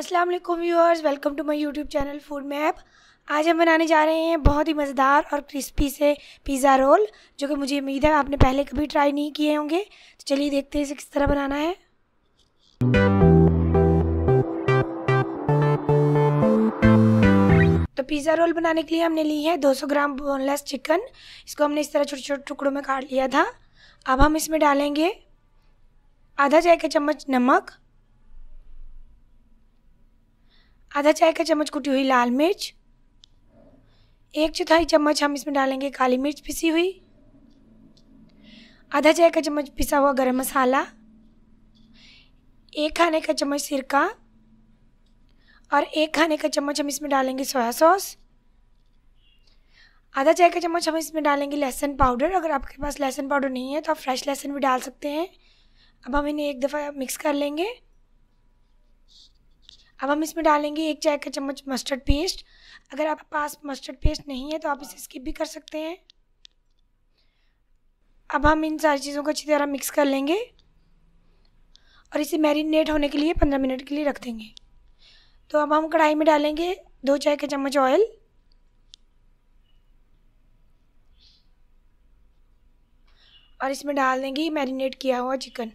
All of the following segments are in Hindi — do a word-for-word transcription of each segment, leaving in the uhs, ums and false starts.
अस्सलाम वालेकुम viewers, welcome to my YouTube channel Food Map. आज हम बनाने जा रहे हैं बहुत ही मज़ेदार और क्रिस्पी से पिज़्ज़ा रोल, जो कि मुझे उम्मीद है आपने पहले कभी ट्राई नहीं किए होंगे। तो चलिए देखते हैं इसे किस तरह बनाना है। तो पिज़्ज़ा रोल बनाने के लिए हमने ली है दो सौ ग्राम बोनलेस चिकन। इसको हमने इस तरह छोटे छोटे टुकड़ों में काट लिया था। अब हम इसमें डालेंगे आधा चाय का चम्मच नमक, आधा चाय का चम्मच कुटी हुई लाल मिर्च, एक चौथाई चम्मच हम इसमें डालेंगे काली मिर्च पिसी हुई, आधा चाय का चम्मच पिसा हुआ गरम मसाला, एक खाने का चम्मच सिरका और एक खाने का चम्मच हम इसमें डालेंगे सोया सॉस, आधा चाय का चम्मच हम इसमें डालेंगे लहसुन पाउडर। अगर आपके पास लहसुन पाउडर नहीं है तो आप फ्रेश लहसुन भी डाल सकते हैं। अब हम इन्हें एक दफ़ा मिक्स कर लेंगे। अब हम इसमें डालेंगे एक चाय का चम्मच मस्टर्ड पेस्ट। अगर आपके पास मस्टर्ड पेस्ट नहीं है तो आप इसे स्किप भी कर सकते हैं। अब हम इन सारी चीज़ों को अच्छी तरह मिक्स कर लेंगे और इसे मैरिनेट होने के लिए पंद्रह मिनट के लिए रख देंगे। तो अब हम कढ़ाई में डालेंगे दो चाय के चम्मच ऑयल, और इसमें डाल देंगे मैरिनेट किया हुआ चिकन।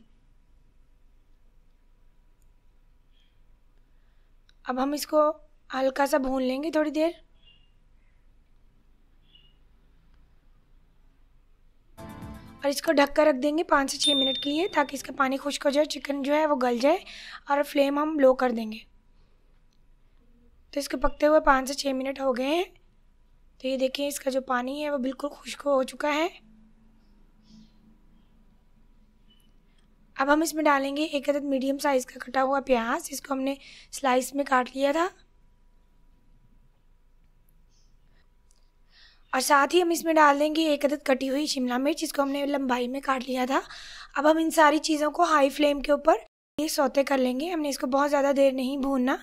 अब हम इसको हल्का सा भून लेंगे थोड़ी देर। और इसको ढक कर रख देंगे पाँच से छः मिनट के लिए, ताकि इसका पानी खुश्क हो जाए, चिकन जो है वो गल जाए। और फ्लेम हम लो कर देंगे। तो इसके पकते हुए पाँच से छः मिनट हो गए हैं। तो ये देखिए, इसका जो पानी है वो बिल्कुल खुश्क हो चुका है। अब हम इसमें डालेंगे एक अदद मीडियम साइज़ का कटा हुआ प्याज, जिसको हमने स्लाइस में काट लिया था। और साथ ही हम इसमें डाल देंगे एक अदद कटी हुई शिमला मिर्च, जिसको हमने लंबाई में काट लिया था। अब हम इन सारी चीज़ों को हाई फ्लेम के ऊपर ये सौते कर लेंगे। हमने इसको बहुत ज़्यादा देर नहीं भूनना,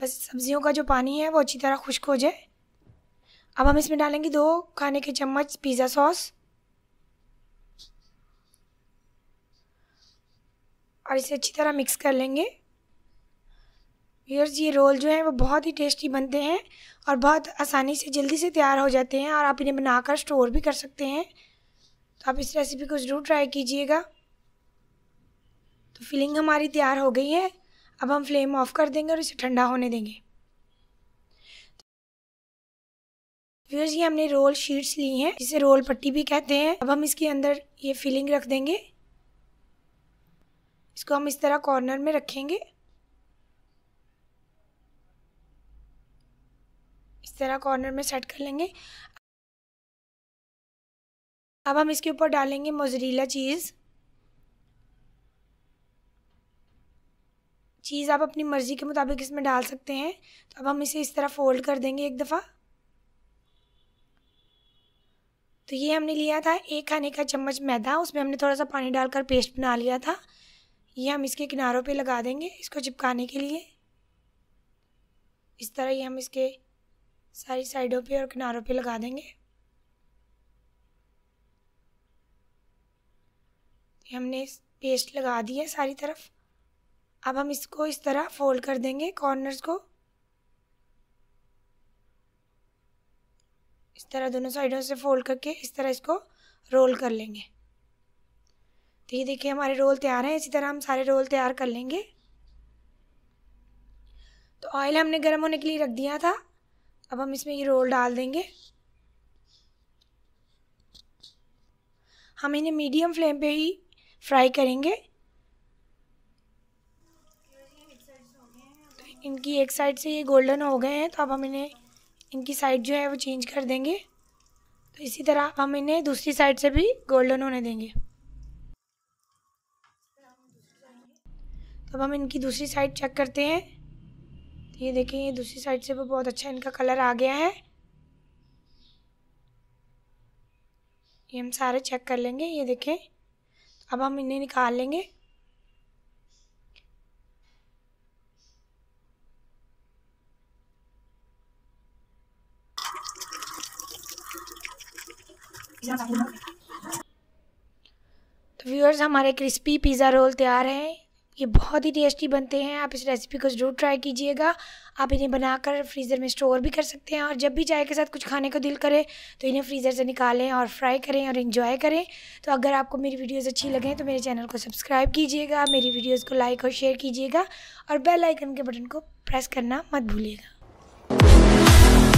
बस सब्जियों का जो पानी है वो अच्छी तरह खुश्क हो जाए। अब हम इसमें डालेंगे दो खाने के चम्मच पिज़्ज़ा सॉस और इसे अच्छी तरह मिक्स कर लेंगे। व्यूअर्स, ये रोल जो हैं वो बहुत ही टेस्टी बनते हैं और बहुत आसानी से जल्दी से तैयार हो जाते हैं, और आप इन्हें बनाकर स्टोर भी कर सकते हैं। तो आप इस रेसिपी को ज़रूर ट्राई कीजिएगा। तो फिलिंग हमारी तैयार हो गई है। अब हम फ्लेम ऑफ कर देंगे और इसे ठंडा होने देंगे। व्यूअर्स, ये हमने रोल शीट्स ली हैं, जिसे रोल पट्टी भी कहते हैं। अब हम इसके अंदर ये फिलिंग रख देंगे। इसको हम इस तरह कॉर्नर में रखेंगे, इस तरह कॉर्नर में सेट कर लेंगे। अब हम इसके ऊपर डालेंगे मोज़रेला चीज़। चीज़ आप अपनी मर्ज़ी के मुताबिक इसमें डाल सकते हैं। तो अब हम इसे इस तरह फोल्ड कर देंगे एक दफ़ा। तो ये हमने लिया था एक खाने का चम्मच मैदा, उसमें हमने थोड़ा सा पानी डालकर पेस्ट बना लिया था। ये हम इसके किनारों पे लगा देंगे इसको चिपकाने के लिए। इस तरह ये हम इसके सारी साइडों पे और किनारों पे लगा देंगे। हमने पेस्ट लगा दी है सारी तरफ। अब हम इसको इस तरह फोल्ड कर देंगे कॉर्नर्स को, इस तरह दोनों साइडों से फोल्ड करके इस तरह इसको रोल कर लेंगे। तो ये देखिए, हमारे रोल तैयार हैं। इसी तरह हम सारे रोल तैयार कर लेंगे। तो ऑयल हमने गर्म होने के लिए रख दिया था। अब हम इसमें ये रोल डाल देंगे। हम इन्हें मीडियम फ्लेम पे ही फ्राई करेंगे। तो इनकी एक साइड से ये गोल्डन हो गए हैं, तो अब हम इन्हें इनकी साइड जो है वो चेंज कर देंगे। तो इसी तरह हम इन्हें दूसरी साइड से भी गोल्डन होने देंगे। अब हम इनकी दूसरी साइड चेक करते हैं। तो ये देखिए, ये दूसरी साइड से भी बहुत अच्छा इनका कलर आ गया है। ये हम सारे चेक कर लेंगे। ये देखें, अब हम इन्हें निकाल लेंगे। तो व्यूअर्स, हमारे क्रिस्पी पिज़्ज़ा रोल तैयार हैं। ये बहुत ही टेस्टी बनते हैं। आप इस रेसिपी को ज़रूर ट्राई कीजिएगा। आप इन्हें बनाकर फ्रीज़र में स्टोर भी कर सकते हैं और जब भी चाय के साथ कुछ खाने को दिल करे तो इन्हें फ्रीज़र से निकालें और फ्राई करें और एंजॉय करें। तो अगर आपको मेरी वीडियोस अच्छी लगें तो मेरे चैनल को सब्सक्राइब कीजिएगा, मेरी वीडियोस को लाइक और शेयर कीजिएगा और बेल आइकन के बटन को प्रेस करना मत भूलिएगा।